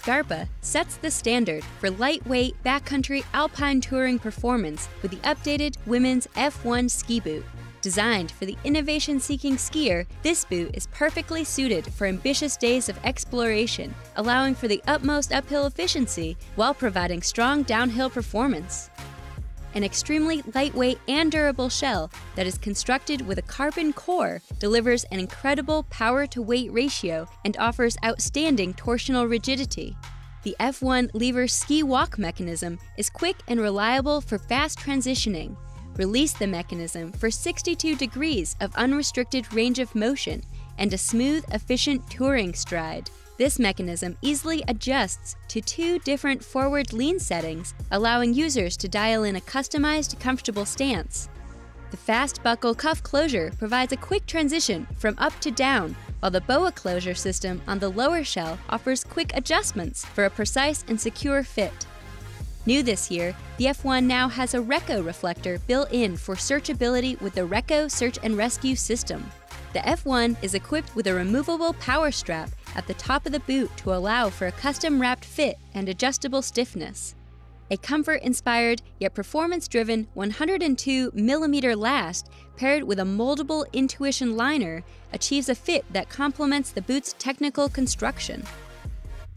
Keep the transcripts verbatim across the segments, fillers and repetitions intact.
Scarpa sets the standard for lightweight backcountry alpine touring performance with the updated women's F one ski boot. Designed for the innovation-seeking skier, this boot is perfectly suited for ambitious days of exploration, allowing for the utmost uphill efficiency while providing strong downhill performance. An extremely lightweight and durable shell that is constructed with a carbon core delivers an incredible power-to-weight ratio and offers outstanding torsional rigidity. The F one lever ski-walk mechanism is quick and reliable for fast transitioning. Release the mechanism for sixty-two degrees of unrestricted range of motion and a smooth, efficient touring stride. This mechanism easily adjusts to two different forward lean settings, allowing users to dial in a customized, comfortable stance. The fast buckle cuff closure provides a quick transition from up to down, while the B O A closure system on the lower shell offers quick adjustments for a precise and secure fit. New this year, the F one now has a RECCO reflector built in for searchability with the RECCO search and rescue system. The F one is equipped with a removable power strap at the top of the boot to allow for a custom-wrapped fit and adjustable stiffness. A comfort-inspired yet performance-driven one hundred two millimeter last paired with a moldable intuition liner achieves a fit that complements the boot's technical construction.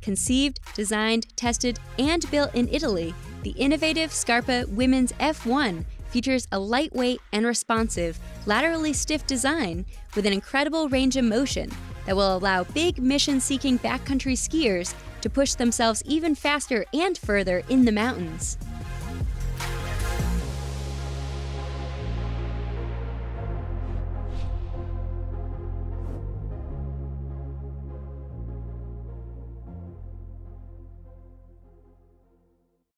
Conceived, designed, tested, and built in Italy, the innovative Scarpa Women's F one features a lightweight and responsive, laterally stiff design with an incredible range of motion that will allow big mission-seeking backcountry skiers to push themselves even faster and further in the mountains.